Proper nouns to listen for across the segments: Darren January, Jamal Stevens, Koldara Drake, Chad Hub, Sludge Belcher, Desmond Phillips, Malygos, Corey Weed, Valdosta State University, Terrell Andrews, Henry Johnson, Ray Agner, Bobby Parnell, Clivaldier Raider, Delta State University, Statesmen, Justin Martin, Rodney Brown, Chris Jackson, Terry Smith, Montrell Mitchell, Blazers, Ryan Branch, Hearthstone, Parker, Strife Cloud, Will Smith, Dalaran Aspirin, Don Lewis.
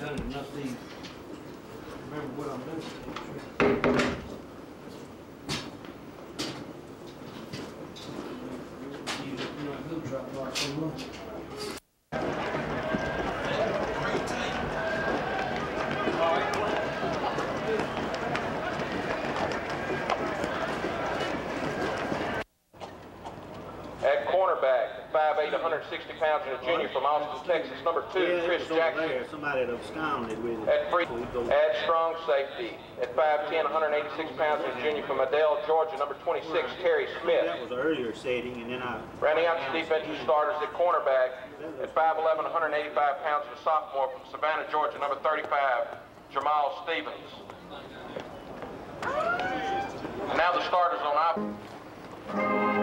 done it enough to remember what I'm doing. You know, he'll drop like so much. At cornerback, 5'8", 160 pounds, and a junior from Austin, Texas, number 2, Chris Jackson. Somebody that absconded with it. At strong safety, at 5'10", 186 pounds, and a junior from Adel, Georgia, number 26, Terry Smith. That was an earlier setting, and then I... Rounding out the defensive starters at cornerback, at 5'11", 185 pounds, a sophomore from Savannah, Georgia, number 35, Jamal Stevens. And now the starters on our...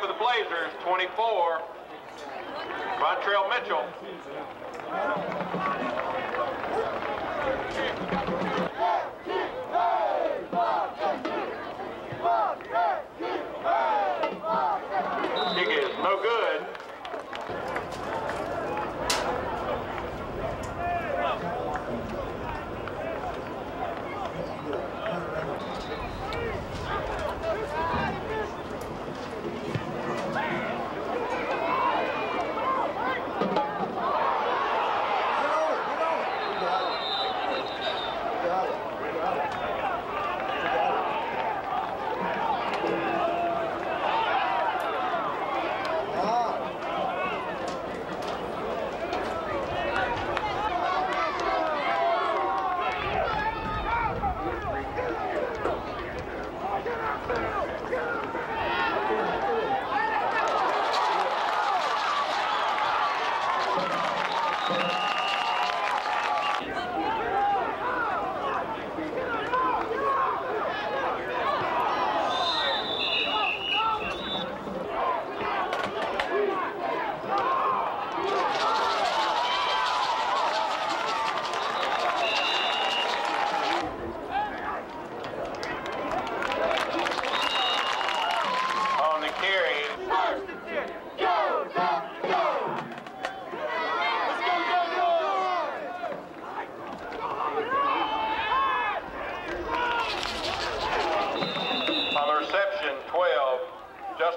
For the Blazers, 24, Montrell Mitchell.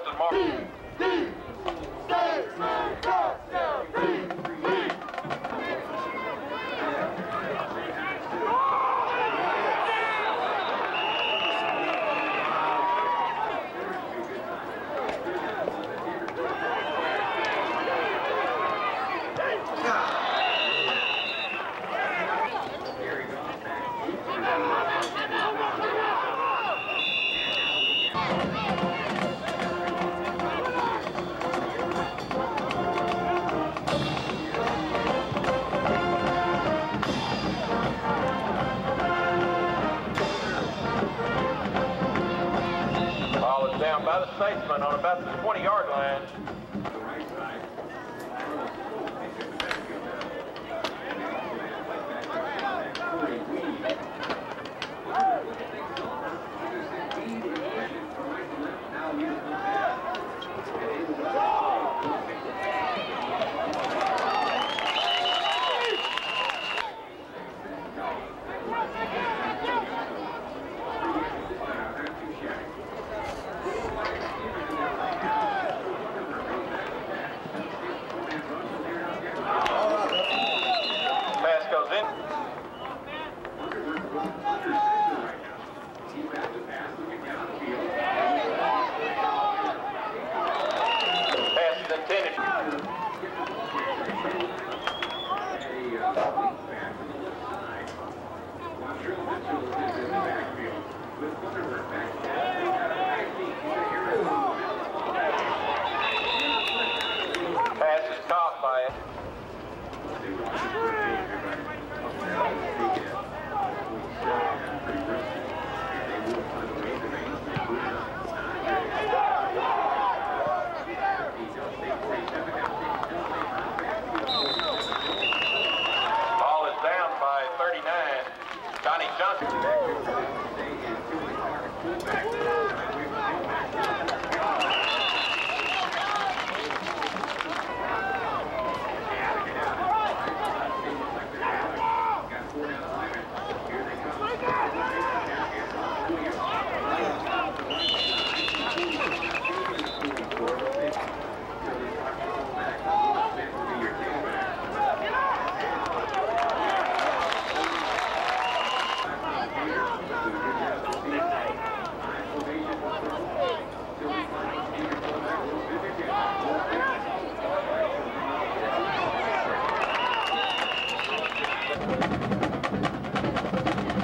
Justin Martin. By the Statesmen on about the 20-yard line.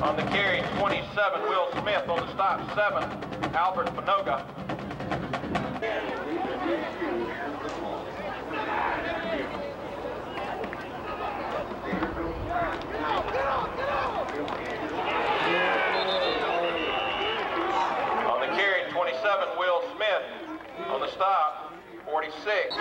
On the carry, 27, Will Smith. On the stop, 7, Albert Pinoga. On the carry, 27, Will Smith. On the stop, 46.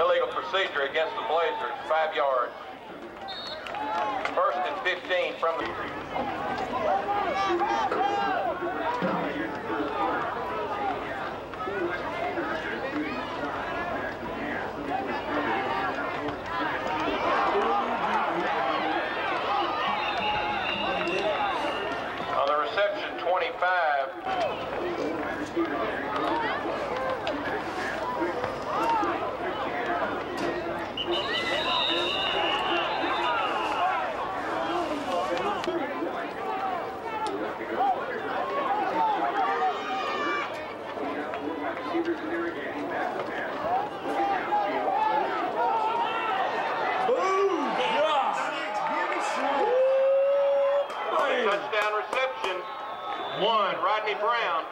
Illegal procedure against the Blazers, 5 yards. First and 15 from the... touchdown reception. One, Rodney Brown.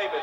Davis.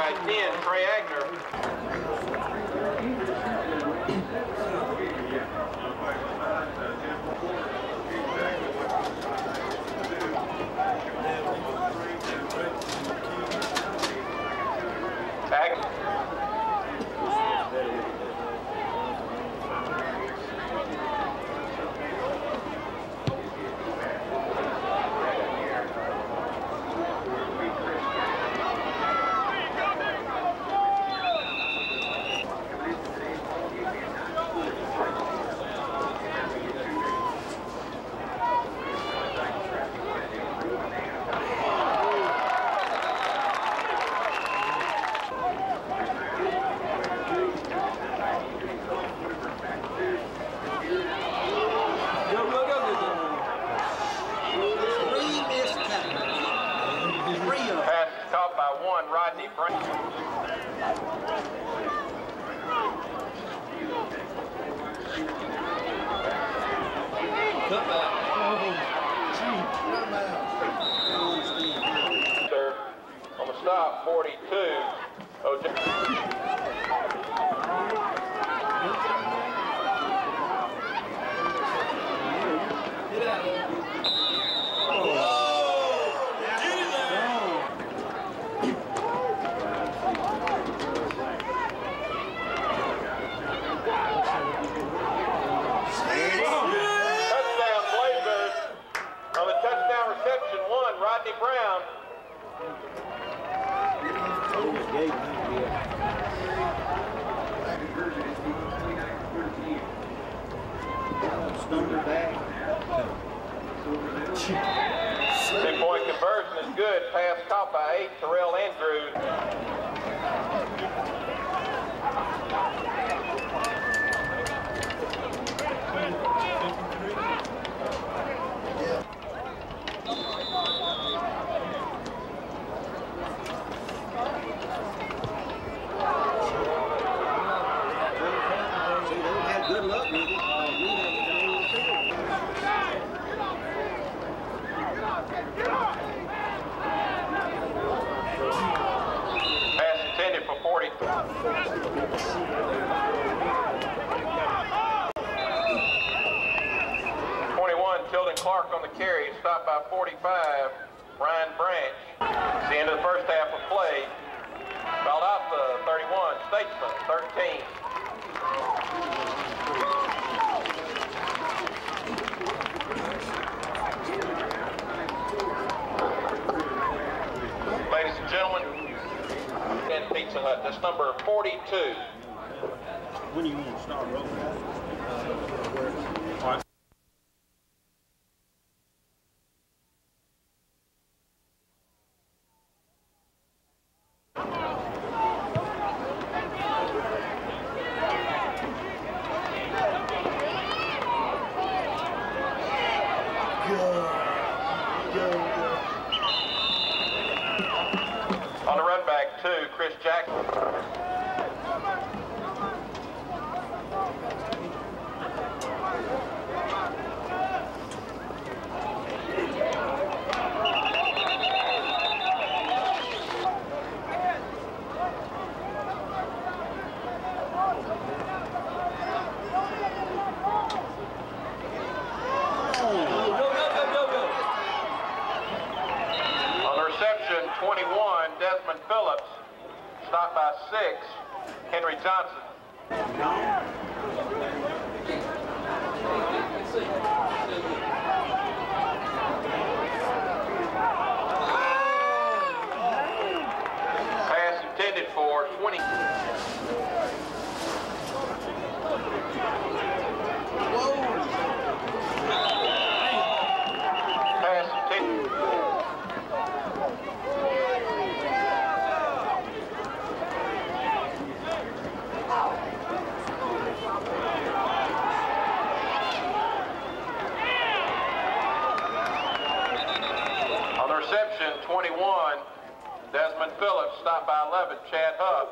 by 10, Ray Agner. Back. Stop 42. Two-point conversion is good. Pass caught by 8, Terrell Andrews. Clark on the carry, stopped by 45, Ryan Branch. It's the end of the first half of play. Valdosta, 31, Statesmen, 13. Ladies and gentlemen, and Pizza Hut, that's number 42. When do you want to start rolling? On the run back to Chris Jackson. Stopped by 6, Henry Johnson. Pass intended for 20. Desmond Phillips, stopped by 11, Chad Hub.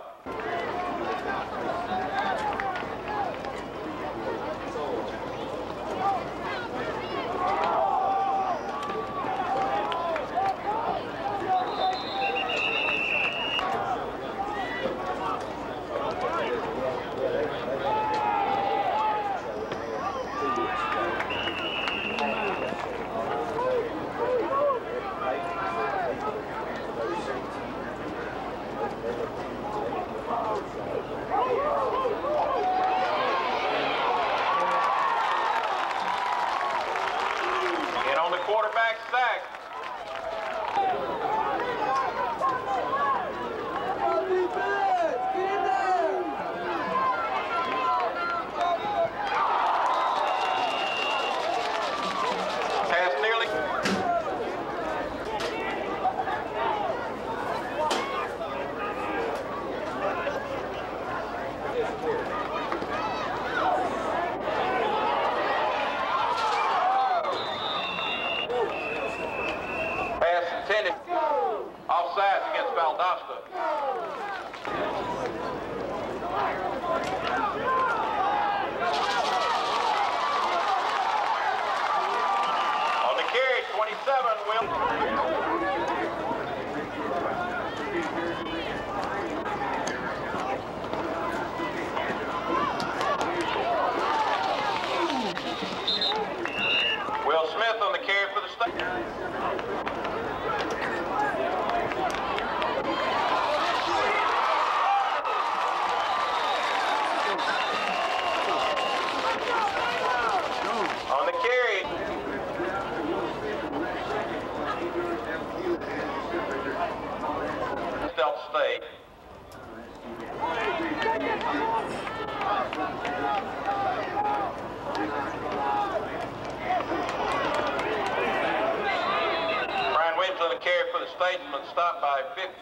Statesmen stopped by 15,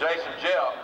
Jason Jelks.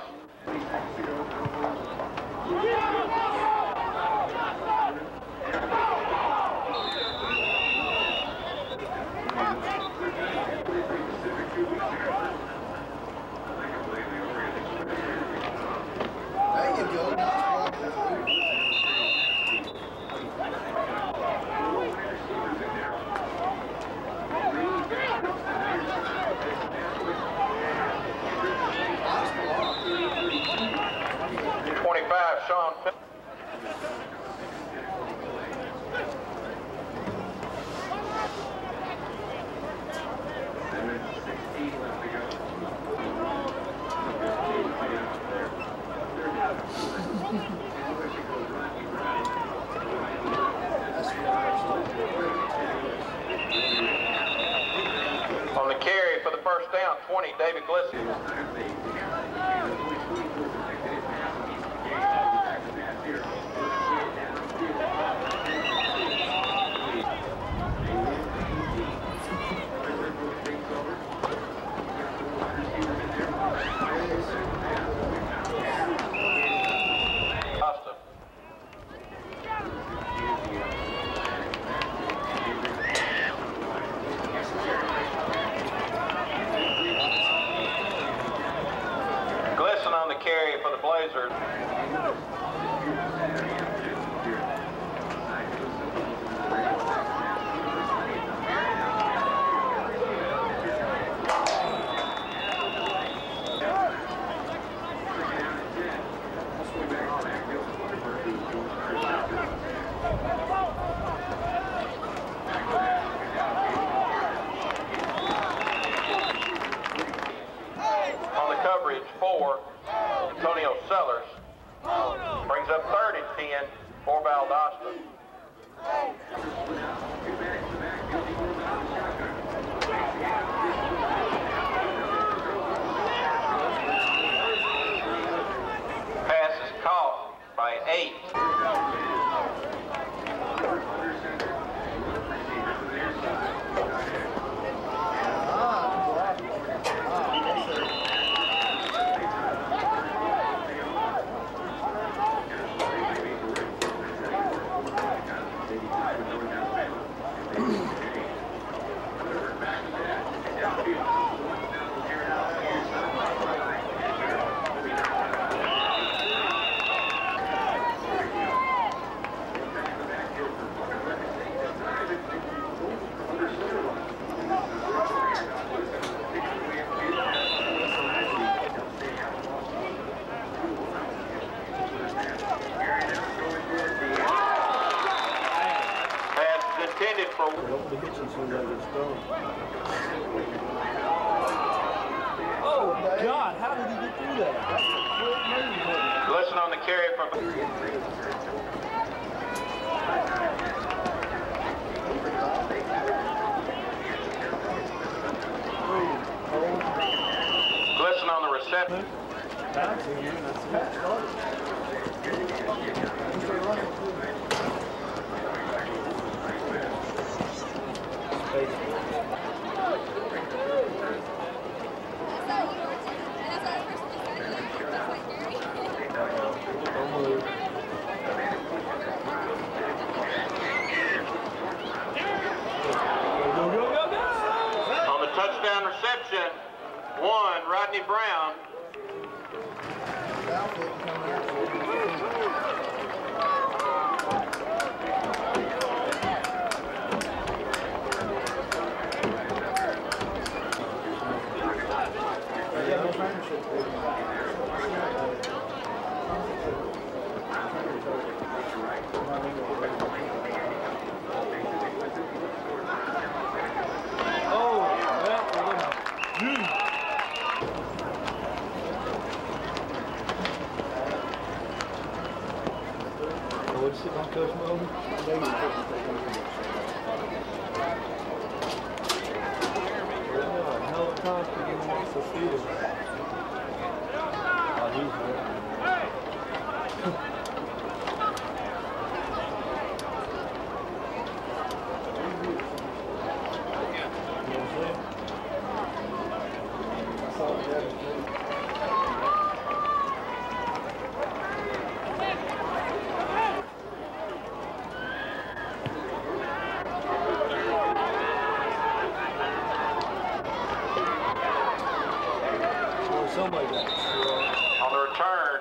return,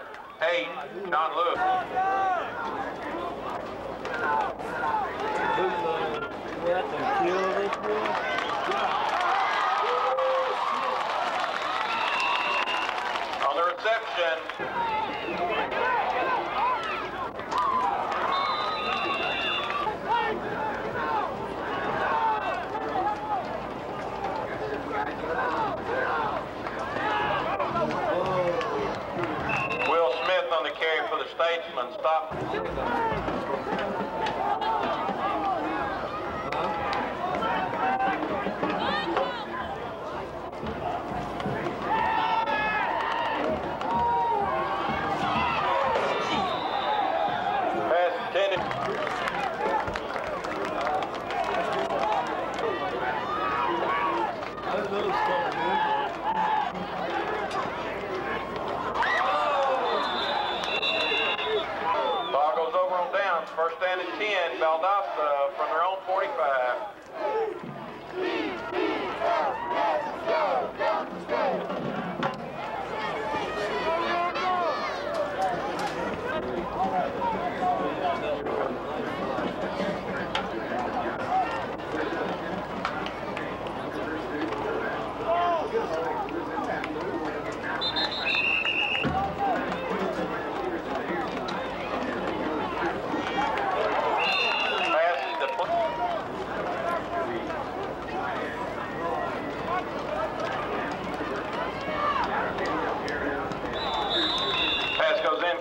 8, Don Lewis. On the reception. Will Smith on the carry for the Statesmen. Stop. Pass intended. First down and 10, Valdosta from their own 45.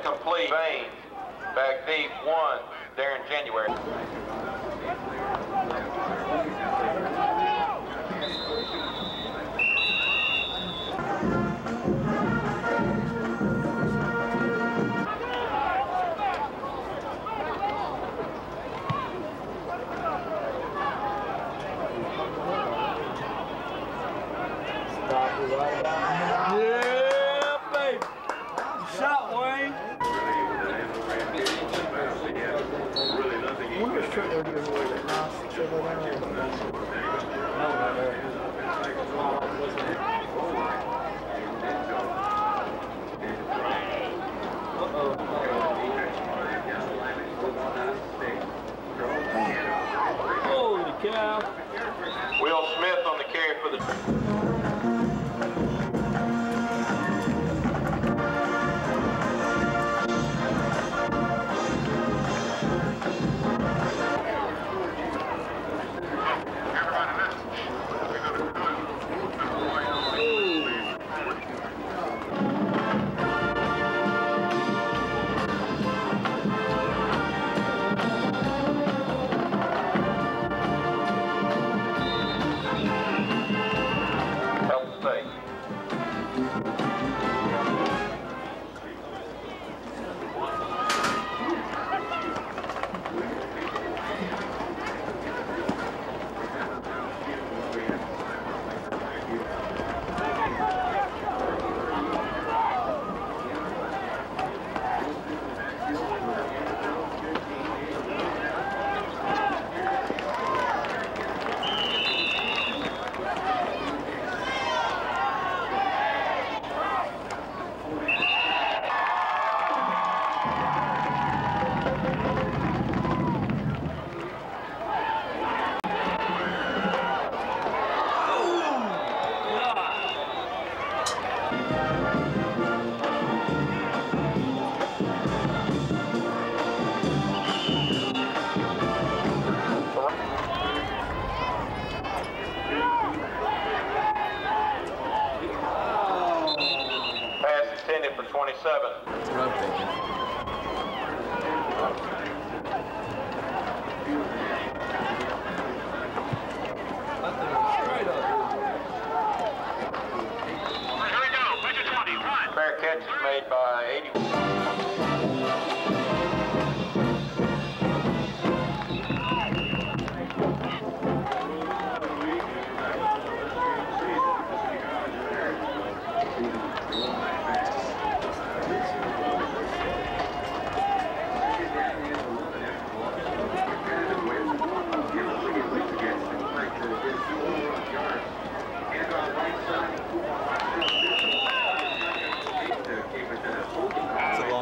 Complete. Bain, back deep, 1, Darren January. Holy cow. Will Smith on the carry for the...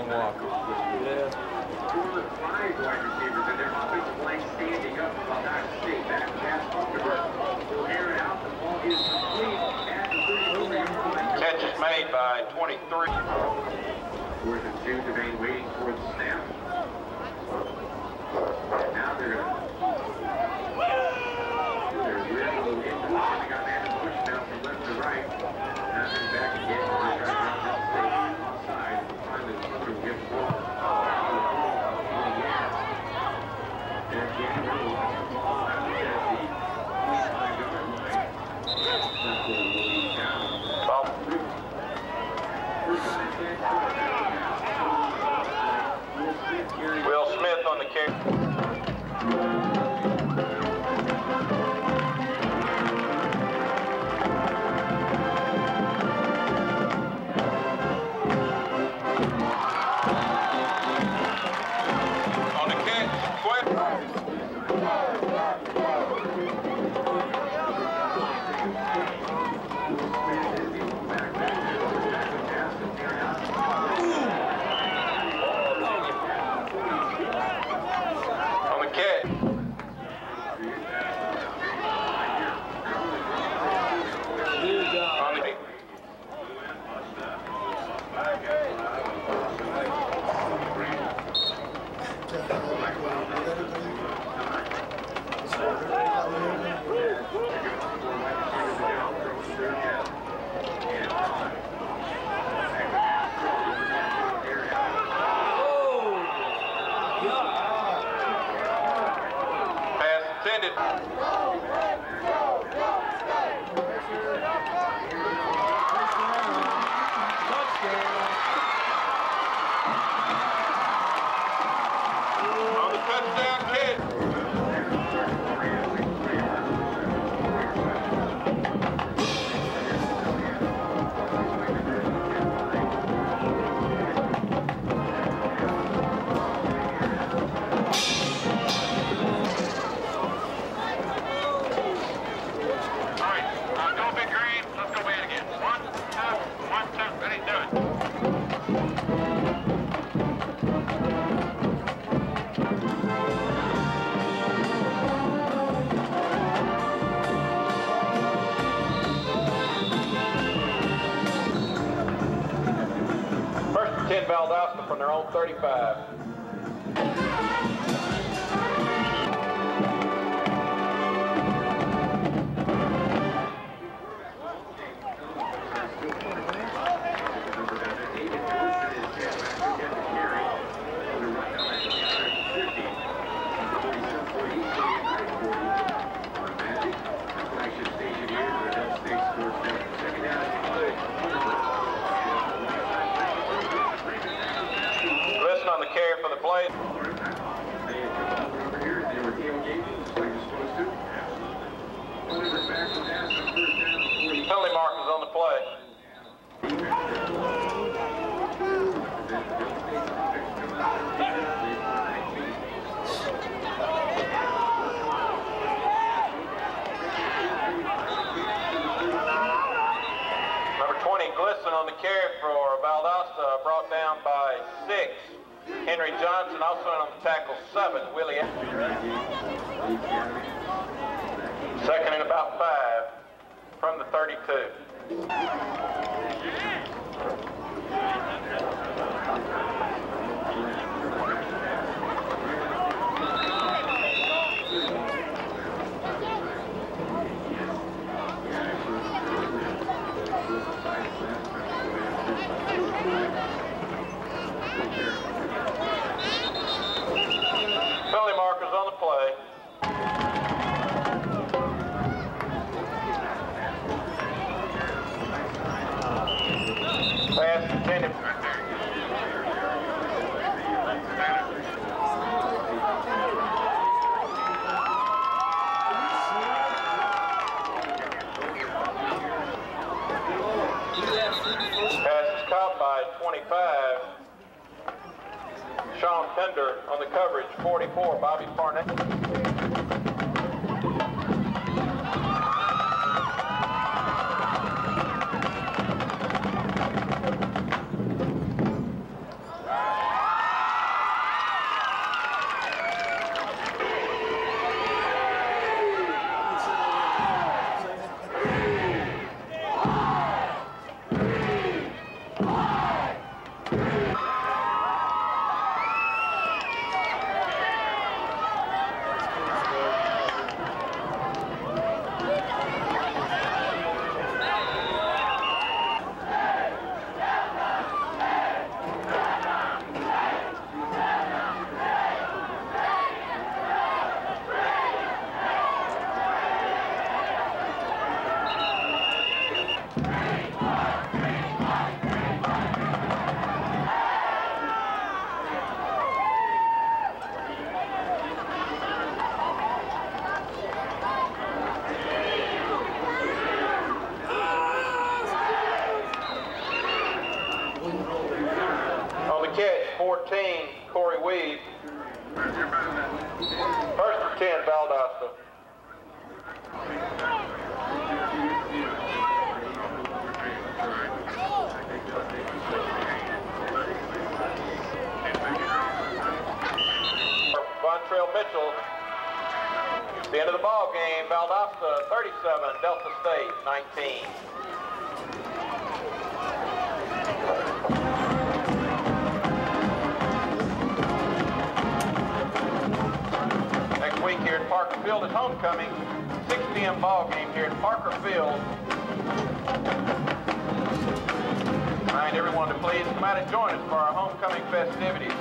Milwaukee. Catch is made by 23. Where the Jews remain waiting for the snap. Now they're going to. Will Smith on the kick. From their own 35. On the coverage, 44, Bobby Parnell. the catch, 14, Corey Weed. First and 10, Valdosta. Montrell Mitchell. It's the end of the ball game. Valdosta 37, Delta State 19. Next week here at Parker Field is homecoming. 6 p.m. ball game here at Parker Field. Remind everyone to please come out and join us for our homecoming festivities.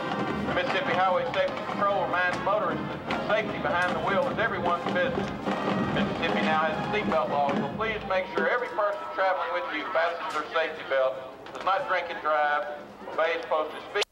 The Mississippi Highway Safety Patrol reminds motorists that safety behind the wheel is everyone's business. Mississippi now has a seatbelt law, so please make sure every person traveling with you fastens their safety belt, does not drink and drive, obeys posted speed.